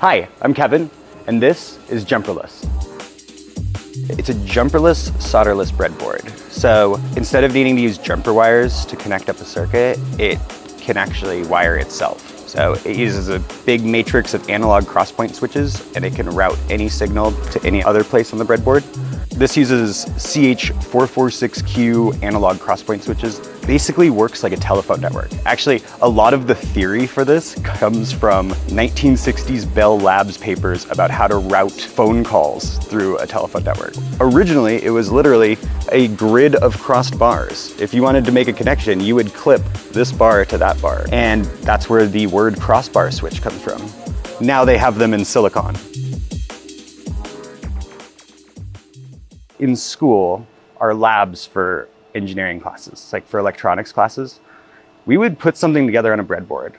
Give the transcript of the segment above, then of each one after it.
Hi, I'm Kevin, and this is Jumperless. It's a jumperless, solderless breadboard. So instead of needing to use jumper wires to connect up a circuit, it can actually wire itself. So it uses a big matrix of analog crosspoint switches, and it can route any signal to any other place on the breadboard. This uses CH446Q analog crosspoint switches. Basically works like a telephone network. Actually, a lot of the theory for this comes from 1960s Bell Labs papers about how to route phone calls through a telephone network. Originally, it was literally a grid of crossed bars. If you wanted to make a connection, you would clip this bar to that bar. And that's where the word crossbar switch comes from. Now they have them in silicon. In school, our labs for engineering classes, like for electronics classes, we would put something together on a breadboard.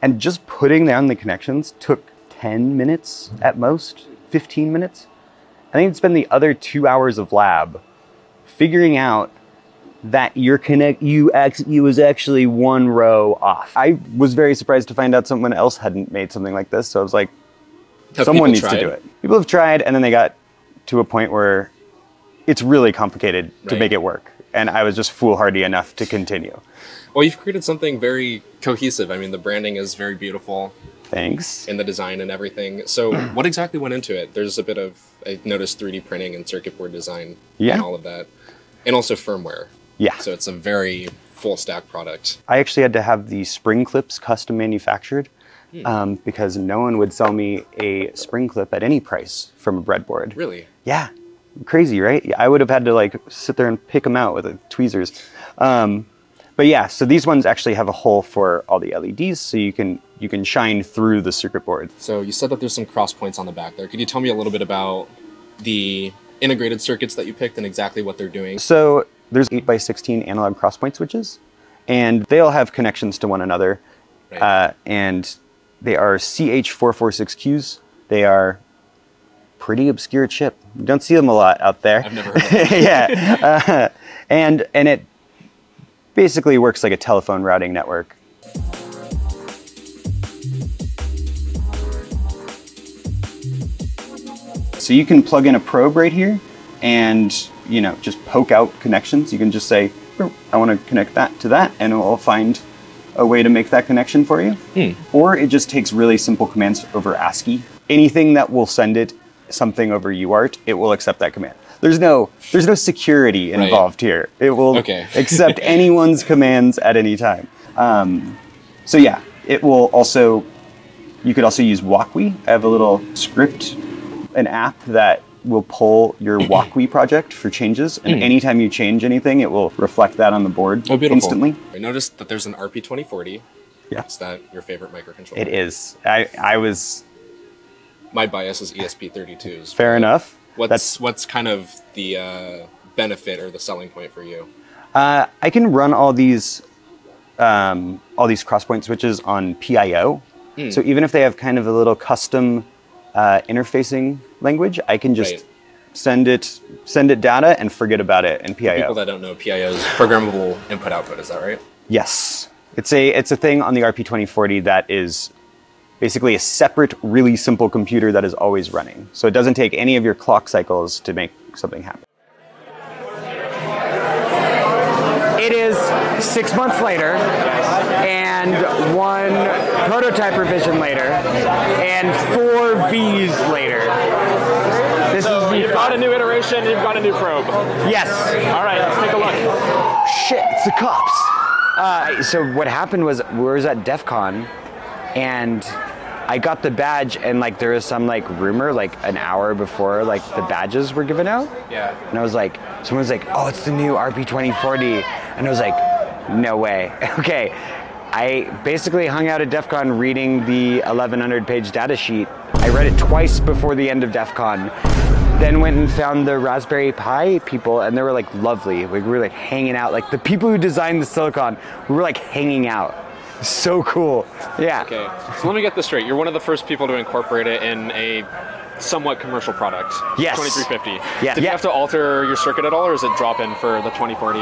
And just putting down the connections took 10 minutes at most, 15 minutes. And then you'd spend the other 2 hours of lab figuring out that you was actually one row off. I was very surprised to find out someone else hadn't made something like this. So I was like, someone needs to do it. People have tried, and then they got to a point where it's really complicated to make it work. And I was just foolhardy enough to continue. Well, you've created something very cohesive. I mean, the branding is very beautiful. Thanks. And the design and everything. So what exactly went into it? There's a bit of, I noticed 3D printing and circuit board design and all of that. And also firmware. Yeah. So it's a very full stack product. I actually had to have the spring clips custom manufactured because no one would sell me a spring clip at any price from a breadboard. Really? Yeah. Crazy, right? I would have had to like sit there and pick them out with tweezers. But yeah, so these ones actually have a hole for all the LEDs, so you can shine through the circuit board. So you said that there's some cross points on the back there. Could you tell me a little bit about the integrated circuits that you picked and exactly what they're doing? So there's 8x16 analog cross point switches, and they'll have connections to one another. Right. And they are CH446Qs. They are pretty obscure chip. You don't see them a lot out there. I've never heard of them. Yeah. And it basically works like a telephone routing network. So you can plug in a probe right here and, you know, just poke out connections. You can just say, I want to connect that to that, and it will find a way to make that connection for you. Or it just takes really simple commands over ASCII. Anything that will send it something over UART, it will accept that command. There's no security involved here. It will accept anyone's commands at any time. So yeah, it will also, you could also use Wokwi. I have a little script, an app that will pull your Wokwi project for changes. And anytime you change anything, it will reflect that on the board instantly. I noticed that there's an RP2040. Yeah. Is that your favorite microcontroller? It is. I was... My bias is ESP32s. Fair enough. What's kind of the benefit or the selling point for you? I can run all these crosspoint switches on PIO. So even if they have kind of a little custom interfacing language, I can just send it data and forget about it in PIO. For people that don't know, PIO is programmable input output. Is that right? Yes. It's a thing on the RP2040 that is basically a separate, really simple computer that is always running. So it doesn't take any of your clock cycles to make something happen. It is 6 months later, and one prototype revision later, and 4 Vs later. This so is you've got a new iteration, and you've got a new probe. Yes. All right, let's take a look. Shit, it's the cops. So what happened was, we were at DEF CON, and I got the badge, and like there was some like rumor like an hour before like the badges were given out. Yeah. And I was like, someone was like, oh, it's the new RP2040. And I was like, no way. Okay. I basically hung out at DEF CON reading the 1100 page data sheet. I read it twice before the end of DEF CON. Then went and found the Raspberry Pi people, and they were like lovely. We were like hanging out. Like the people who designed the silicon, we were like hanging out. So cool. Yeah. Okay. So let me get this straight. You're one of the first people to incorporate it in a somewhat commercial product. Yes. 2350. Yeah. Did you have to alter your circuit at all, or is it drop in for the 2040?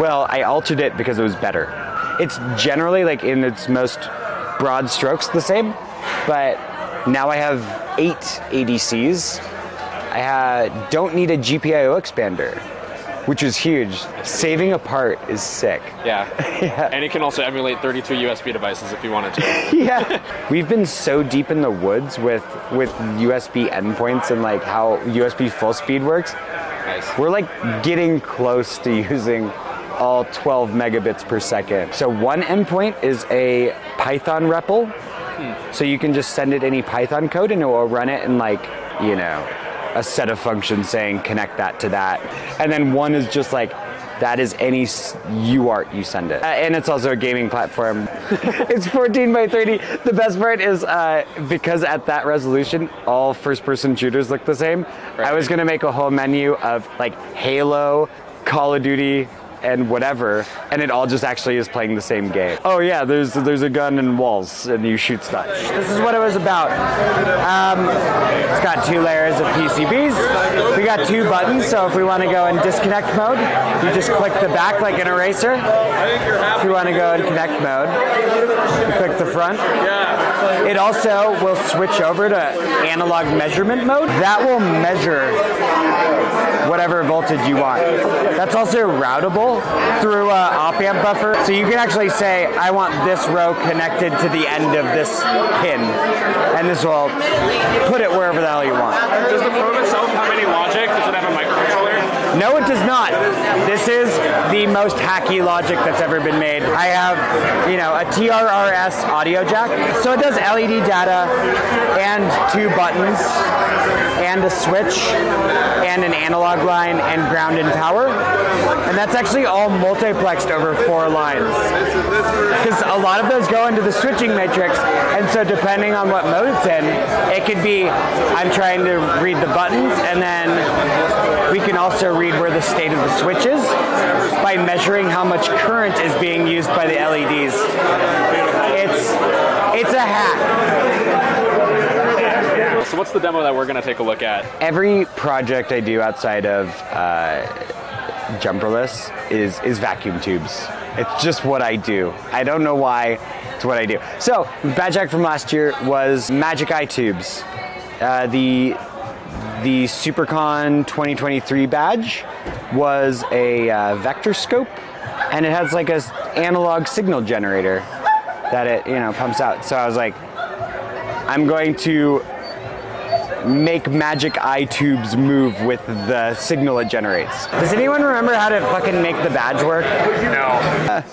Well, I altered it because it was better. It's generally like in its most broad strokes the same, but Now I have 8 ADCs. I don't need a GPIO expander, which is huge. Saving a part is sick. Yeah. Yeah. And it can also emulate 32 USB devices if you wanted to. Yeah. We've been so deep in the woods with USB endpoints and like how USB full speed works. Nice. We're like getting close to using all 12 megabits per second. So one endpoint is a Python REPL. Hmm. So you can just send it any Python code and it will run it in like, you know, a set of functions saying connect that to that. And then one is just like, that is any UART you send it. And it's also a gaming platform. It's 14 by 30. The best part is because at that resolution, all first-person shooters look the same. Right. I was gonna make a whole menu of like Halo, Call of Duty, and whatever, and it all just actually is playing the same game. Oh yeah, there's a gun and walls, and you shoot stuff. This is what it was about. It's got 2 layers of PCBs. We got 2 buttons, so if we want to go in disconnect mode, you just click the back like an eraser. If you want to go in connect mode, you click the front. It also will switch over to analog measurement mode. That will measure whatever voltage you want. That's also routable through an op-amp buffer. So you can actually say, I want this row connected to the end of this pin. And this will put it wherever the hell you want. Does the probe itself have any logic? Does it have a microcontroller? No, it does not. This is the most hacky logic that's ever been made. I have, you know, a TRRS audio jack. So it does LED data and 2 buttons and a switch and an analog line and ground and power. And that's actually all multiplexed over 4 lines. Because a lot of those go into the switching matrix, and so depending on what mode it's in, it could be, I'm trying to read the buttons, and then we can also read where the state of the switch is by measuring how much current is being used by the LEDs. It's a hack. So what's the demo that we're gonna take a look at? Every project I do outside of Jumperless is vacuum tubes. It's just what I do. I don't know why, it's what I do. So, Bad Jack from last year was Magic Eye Tubes. The Supercon 2023 badge was a vector scope, and it has like an analog signal generator that it, you know, pumps out. So I was like, I'm going to make magic eye tubes move with the signal it generates. Does anyone remember how to fucking make the badge work? No.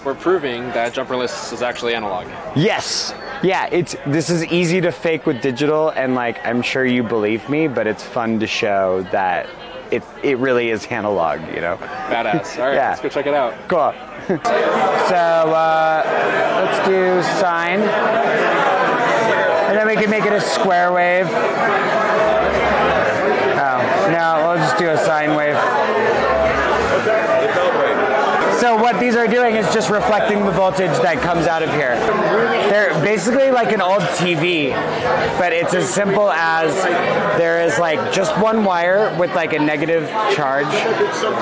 We're proving that Jumperless is actually analog. Yes. Yeah, this is easy to fake with digital, and like, I'm sure you believe me, but it's fun to show that it really is analog, you know? Badass. All right, yeah. Let's go check it out. Cool. So, let's do sine. And then we can make it a square wave. No, we'll just do a sine wave. So what these are doing is just reflecting the voltage that comes out of here. They're basically like an old TV, but it's as simple as there is like just one wire with like a negative charge,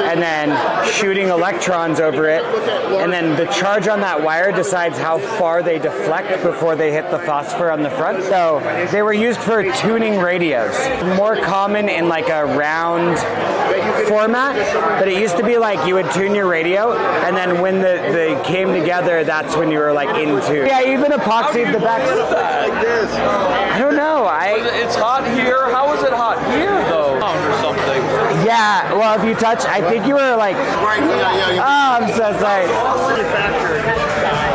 and then shooting electrons over it, and then the charge on that wire decides how far they deflect before they hit the phosphor on the front. So they were used for tuning radios. More common in like a round format, but it used to be like you would tune your radio, and then when they came together, that's when you were like into. Yeah, even epoxied the back. I don't know. It's hot here. How is it hot here though? Or something. Yeah. Well, if you touch, I think you were like. Oh, I'm so sorry.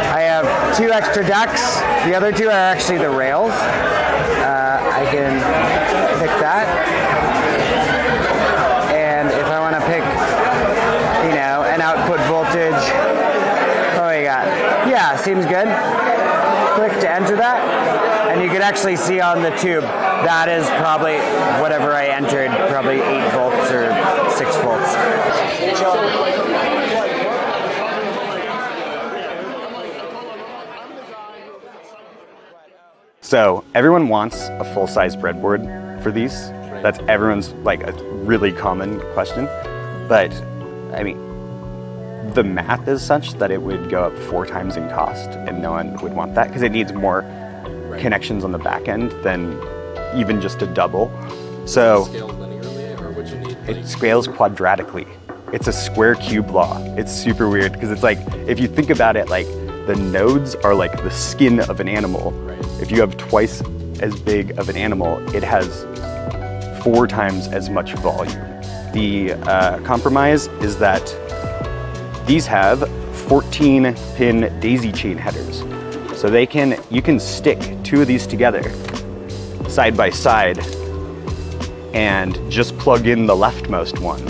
I have 2 extra decks. The other 2 are actually the rails. I can pick that. Seems good. Click to enter that, and you can actually see on the tube that is probably whatever I entered, probably 8 volts or 6 volts. So everyone wants a full-size breadboard for these. That's everyone's like a really common question, but I mean, the math is such that it would go up 4 times in cost, and no one would want that because it needs more connections on the back end than even just a double. So does it scale linearly, or would you need like... It scales quadratically. It's a square cube law. It's super weird because it's like, if you think about it, like the nodes are like the skin of an animal. Right. If you have twice as big of an animal, it has 4 times as much volume. The compromise is that these have 14-pin daisy chain headers. So they can, you can stick 2 of these together side by side and just plug in the leftmost one.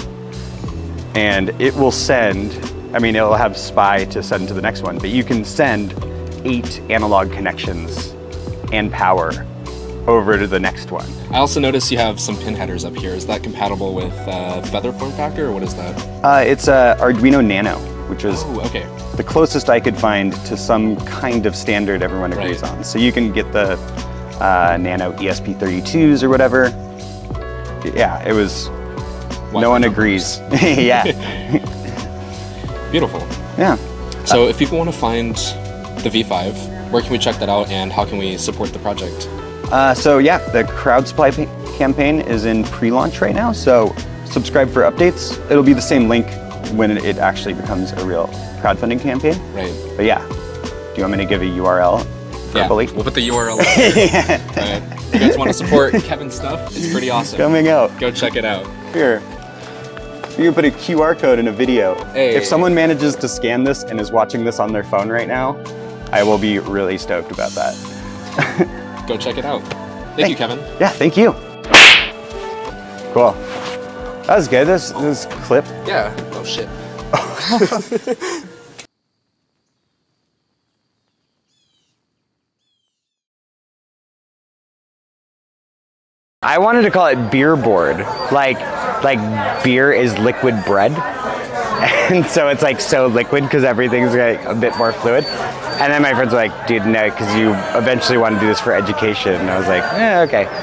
And it will send, I mean, it'll have SPI to send to the next one, but you can send 8 analog connections and power over to the next one. I also notice you have some pin headers up here. Is that compatible with Feather Form Factor, or what is that? It's a Arduino Nano, which is the closest I could find to some kind of standard everyone agrees on. So you can get the Nano ESP32s or whatever. Yeah, it was, no one agrees. Yeah. Beautiful. Yeah. So if people want to find the V5, where can we check that out and how can we support the project? So yeah, the Crowdsupply campaign is in pre-launch right now, so subscribe for updates. It'll be the same link when it actually becomes a real crowdfunding campaign. Right. But yeah, do you want me to give a URL verbally? Yeah, we'll put the URL up there. Yeah. If you guys want to support Kevin's stuff, it's pretty awesome. Coming out. Go check it out. Here. You can put a QR code in a video. Hey. If someone manages to scan this and is watching this on their phone right now, I will be really stoked about that. Go check it out. Thank you, Kevin. Yeah, thank you. Cool. That was good, this clip. Yeah. Oh, shit. I wanted to call it beer board. Like beer is liquid bread. And so it's like so liquid because everything's like a bit more fluid. And then my friends were like, dude, no, because you eventually want to do this for education. And I was like, yeah, okay.